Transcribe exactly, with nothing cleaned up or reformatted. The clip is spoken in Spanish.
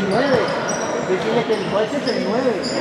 sesenta y nueve. Decirle que el igual sesenta y nueve.